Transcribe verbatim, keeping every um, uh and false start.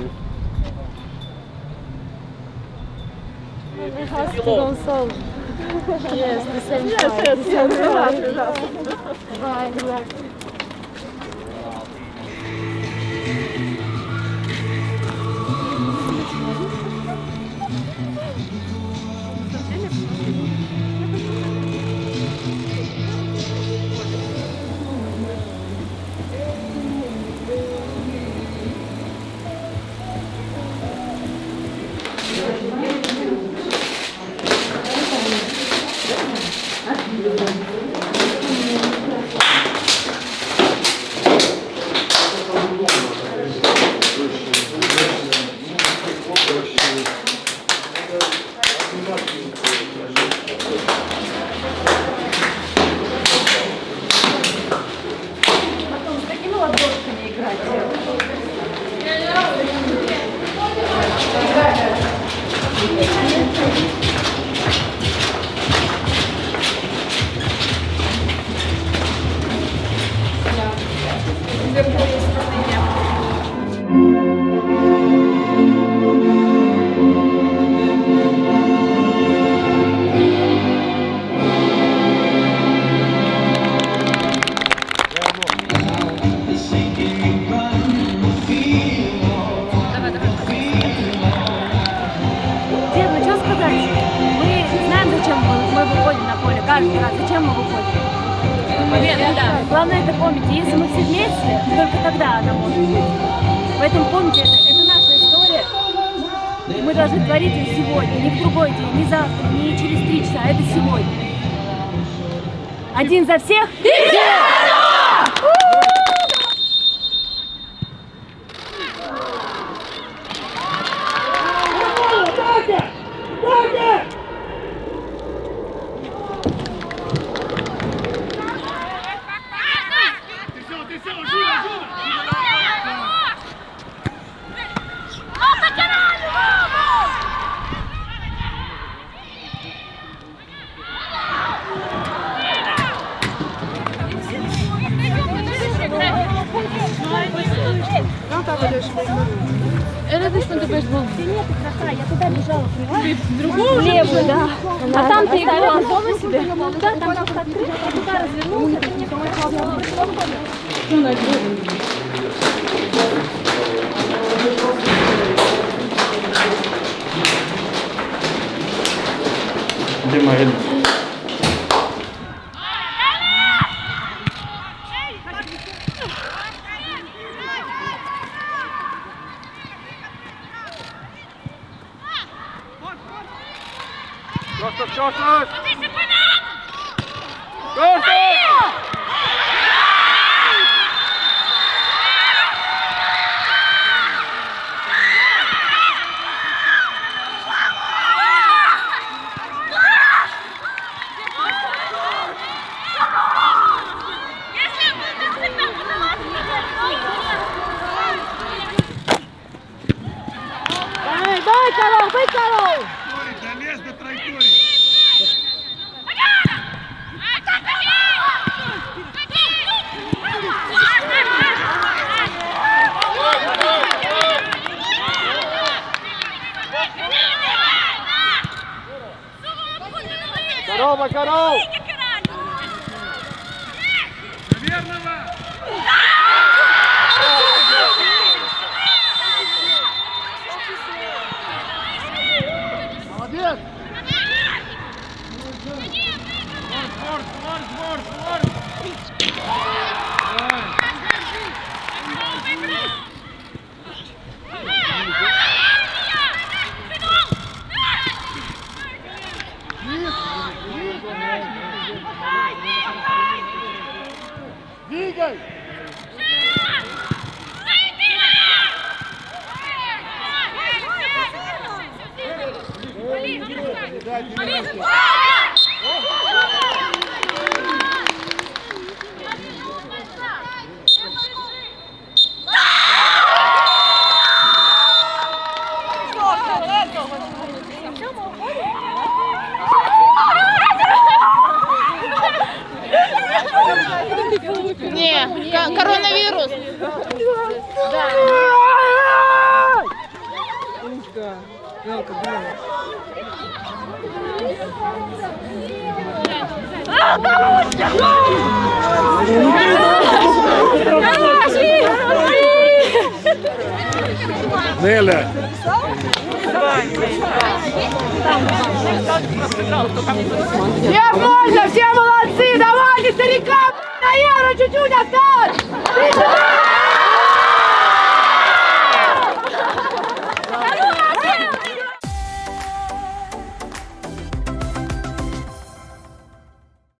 Absolutely. The hospital sold. Yes, the same yes, side. Yes, the same yes, side. Right, right. Зачем мы выходим? Момент, да. Главное это помнить. Если мы все вместе, только тогда она может быть. Поэтому помните, это, это наша история. И мы должны творить ее сегодня, не в другой день, не завтра, не через три часа, а это сегодня. Один за всех и все! Это ты что-то пойдешь был? Ты нет, краса, я туда бежала, понимаешь? Другого левую, да. А там ты играла дома себе? Да, там просто открыто, а туда развернулся, ты мне помогла. Ну, надеюсь. Где моя? Kostas, Kostas! Kostas! Здорово, Карл! Наверное! Молодец! Вор, вор, вор, вор! Yes, yes, yes. Элка, блин. Неля. Я больно, все молодцы, давайте старикам, наверное, чуть-чуть осталось.